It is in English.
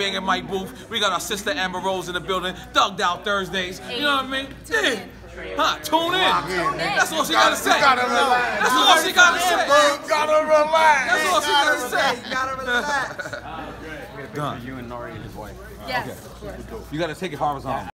banging Mike Booth. We got our sister Amber Rose in the building. Thugged Out Thursdays. You know what I mean? Yeah. Huh, tune in. That's all she gotta say. That's all she gotta say. Gotta relax. That's all she gotta say. Gotta relax. Done. You and Nori and his wife. Yes. Okay. You gotta take it horizontal.